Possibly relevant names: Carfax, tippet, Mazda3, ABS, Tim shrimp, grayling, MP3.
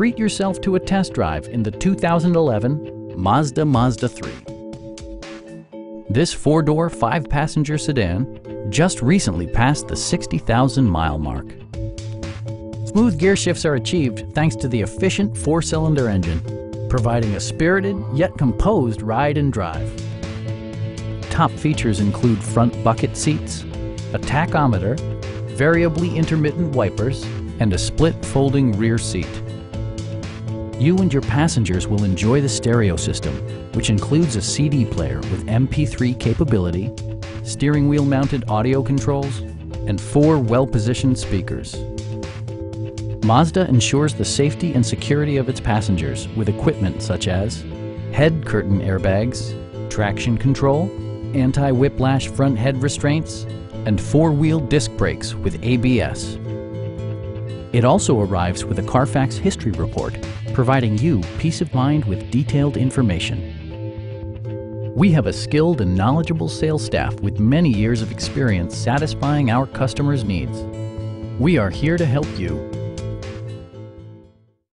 treat yourself to a test drive in the 2011 Mazda 3. This 4-door, 5-passenger sedan just recently passed the 60,000-mile mark. Smooth gear shifts are achieved thanks to the efficient 4-cylinder engine, providing a spirited yet composed ride and drive. Top features include front bucket seats, a tachometer, variably intermittent wipers, and a split folding rear seat. You and your passengers will enjoy the stereo system, which includes a CD player with MP3 capability, steering wheel mounted audio controls, and 4 well-positioned speakers. Mazda ensures the safety and security of its passengers with equipment such as head curtain airbags, traction control, anti-whiplash front head restraints, and 4-wheel disc brakes with ABS. It also arrives with a Carfax history report, providing you peace of mind with detailed information. We have a skilled and knowledgeable sales staff with many years of experience satisfying our customers' needs. We are here to help you.